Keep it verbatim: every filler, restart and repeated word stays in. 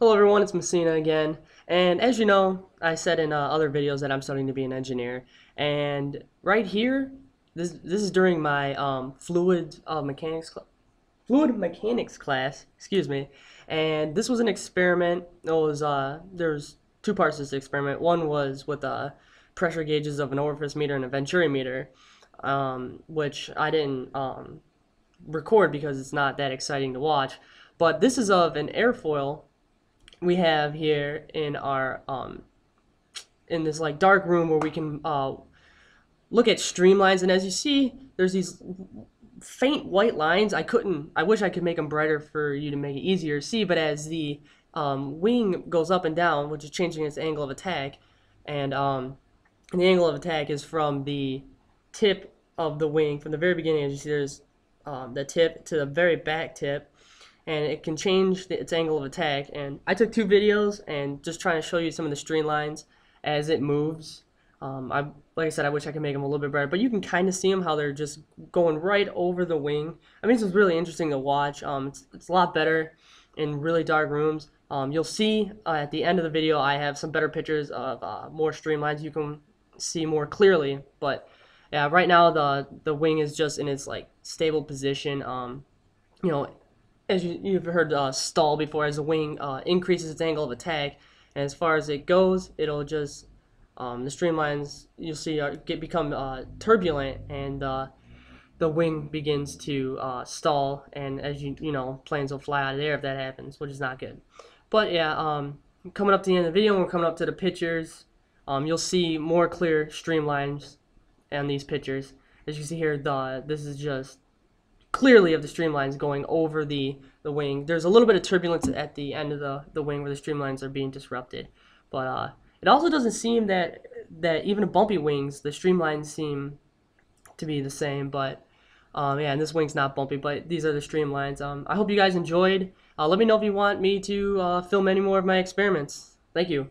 Hello everyone, it's Messina again, and as you know, I said in uh, other videos that I'm studying to be an engineer, and right here, this this is during my um, fluid uh, mechanics fluid mechanics class, excuse me, and this was an experiment. It was uh, there's two parts to this experiment. One was with uh, pressure gauges of an orifice meter and a venturi meter, um, which I didn't um, record because it's not that exciting to watch. But this is of an airfoil we have here in our um in this like dark room where we can uh look at streamlines, and as you see there's these faint white lines. I couldn't I wish I could make them brighter for you to make it easier to see, but as the um wing goes up and down, which is changing its angle of attack, and um and the angle of attack is from the tip of the wing from the very beginning, as you see there's um the tip to the very back tip, and it can change the, its angle of attack. And I took two videos and just trying to show you some of the streamlines as it moves. Um, I, like I said, I wish I could make them a little bit brighter, but you can kind of see them, how they're just going right over the wing. I mean, this is really interesting to watch. Um, it's, it's a lot better in really dark rooms. Um, you'll see uh, at the end of the video I have some better pictures of uh, more streamlines you can see more clearly. But yeah, right now the, the wing is just in its like stable position. Um, you know, As you, you've heard uh, stall before, as the wing uh, increases its angle of attack, and as far as it goes, it'll just um, the streamlines you'll see are, get become uh, turbulent, and uh, the wing begins to uh, stall. And as you you know, planes will fly out of there if that happens, which is not good. But yeah, um, coming up to the end of the video, when we're coming up to the pictures, um, you'll see more clear streamlines on these pictures. As you can see here, the this is just clearly of the streamlines going over the the wing. There's a little bit of turbulence at the end of the the wing where the streamlines are being disrupted, but uh, it also doesn't seem that that even bumpy wings the streamlines seem to be the same. But um, yeah, and this wing's not bumpy, but these are the streamlines. Um, I hope you guys enjoyed. Uh, let me know if you want me to uh, film any more of my experiments. Thank you.